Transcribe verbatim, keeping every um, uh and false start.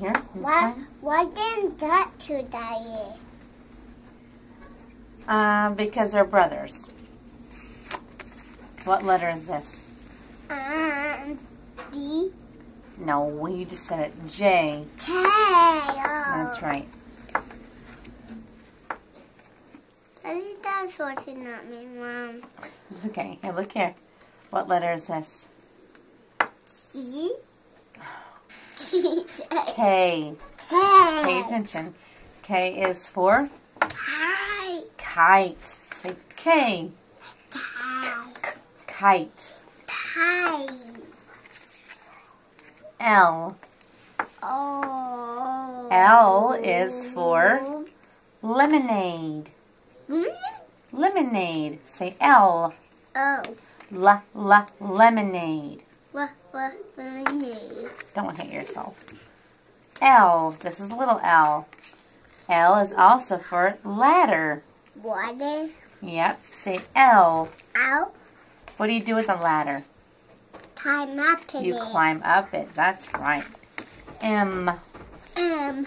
Here. Why, why didn't that two die? Uh, because they're brothers. What letter is this? Um, D. No, you just said it. J. K. Oh. That's right. Daddy, that's watching at me, Mom. Okay, here, look here. What letter is this? C. K. K. Pay attention. K is for? Kite. Kite. Say K. Kite. Kite. Kite. L. Oh. L is for? Lemonade. Lemonade? Lemonade. Say L. Oh. La, la, lemonade. La, la, lemonade. Don't hit yourself. L. This is a little L. L is also for ladder. Ladder? Yep. Say L. L? What do you do with a ladder? Climb up it. You climb up it. That's right. M. M.